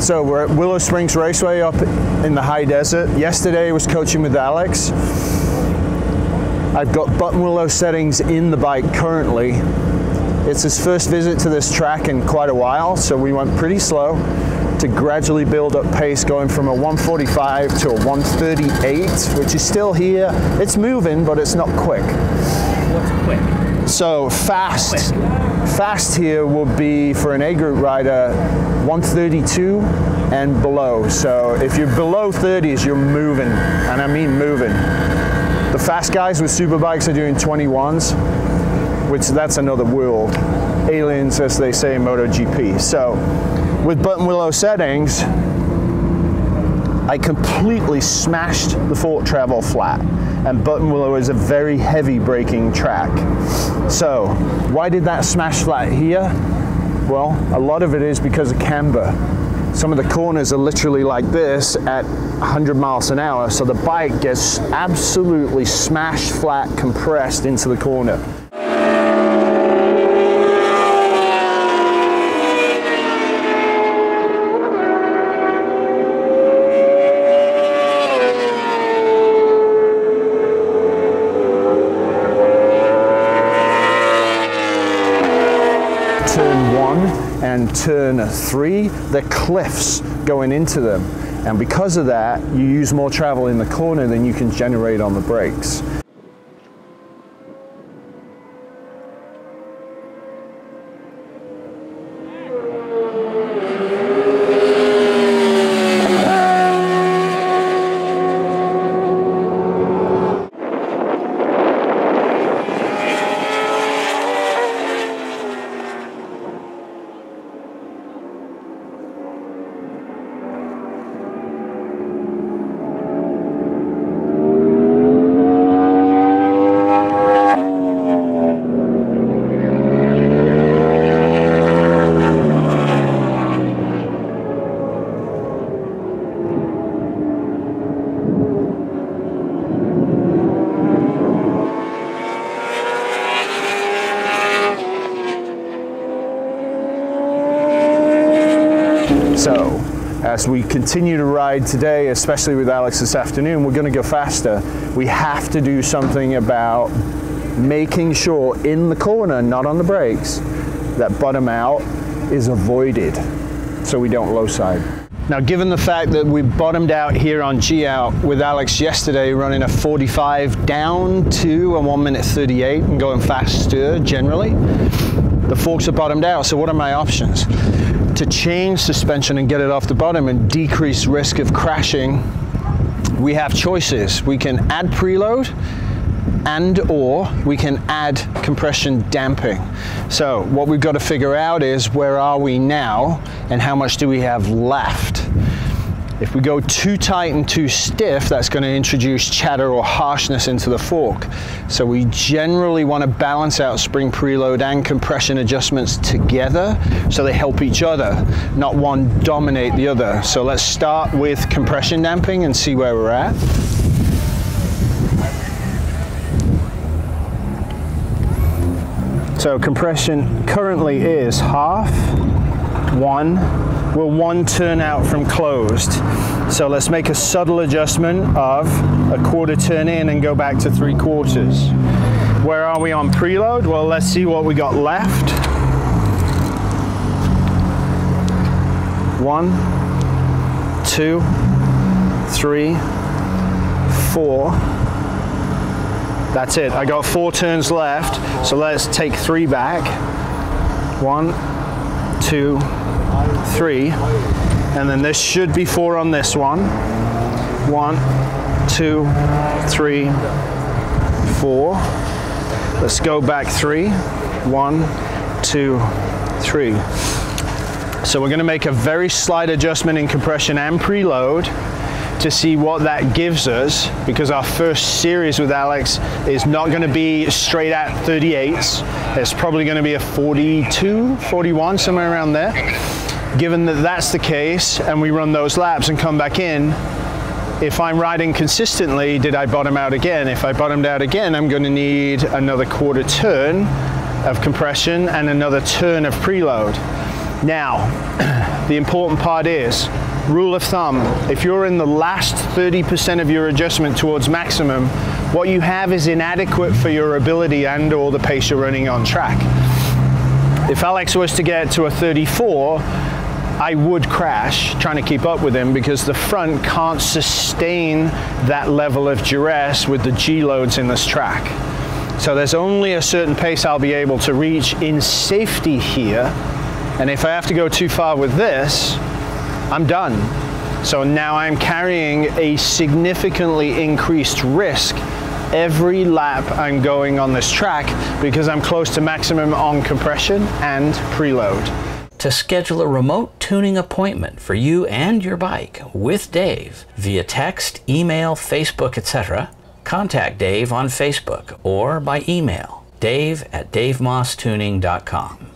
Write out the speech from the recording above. So we're at Willow Springs Raceway up in the high desert. Yesterday I was coaching with Alex. I've got Buttonwillow settings in the bike currently. It's his first visit to this track in quite a while, so we went pretty slow to gradually build up pace, going from a 145 to a 138, which is still here. It's moving, but it's not quick. What's quick? So fast. Quick. Fast here will be, for an A group rider, 132 and below. So if you're below 30s, you're moving, and I mean moving. The fast guys with superbikes are doing 21s, which that's another world. Aliens, as they say in MotoGP. So with Buttonwillow settings, I completely smashed the fork travel flat, and Buttonwillow is a very heavy braking track. So why did that smash flat here? Well, a lot of it is because of camber. Some of the corners are literally like this at 100 miles an hour, so the bike gets absolutely smashed flat, compressed into the corner. And turn 3, the cliffs going into them, and because of that you use more travel in the corner than you can generate on the brakes. So, as we continue to ride today, especially with Alex this afternoon, we're going to go faster. We have to do something about making sure in the corner, not on the brakes, that bottom out is avoided so we don't low side. Now, given the fact that we bottomed out here on G out with Alex yesterday, running a 45 down to a 1:38 and going faster generally, the forks are bottomed out. So what are my options? To change suspension and get it off the bottom and decrease risk of crashing, we have choices. We can add preload, and or we can add compression damping. So what we've got to figure out is, where are we now and how much do we have left? If we go too tight and too stiff, that's going to introduce chatter or harshness into the fork. So we generally want to balance out spring preload and compression adjustments together so they help each other, not one dominate the other. So let's start with compression damping and see where we're at. So compression currently is half, one, we're one turn out from closed. So let's make a subtle adjustment of a quarter turn in and go back to 3/4. Where are we on preload? Well, let's see what we got left. 1, 2, 3, 4. That's it, I got 4 turns left. So let's take 3 back. 1, 2, 3, and then this should be 4 on this one. 1, 2, 3, 4. Let's go back 3. 1, 2, 3. So we're going to make a very slight adjustment in compression and preload to see what that gives us, because our first series with Alex is not going to be straight at 38s. It's probably going to be a 42, 41, somewhere around there. Given that that's the case, and we run those laps and come back in, if I'm riding consistently, did I bottom out again? If I bottomed out again, I'm going to need another quarter turn of compression and another turn of preload. Now, the important part is, rule of thumb, if you're in the last 30% of your adjustment towards maximum, what you have is inadequate for your ability and or the pace you're running on track. If Alex was to get to a 34, I would crash trying to keep up with him because the front can't sustain that level of duress with the G loads in this track. So there's only a certain pace I'll be able to reach in safety here. And if I have to go too far with this, I'm done. So now I'm carrying a significantly increased risk every lap I'm going on this track because I'm close to maximum on compression and preload. To schedule a remote tuning appointment for you and your bike with Dave via text, email, Facebook, etc., contact Dave on Facebook or by email, Dave@DaveMossTuning.com.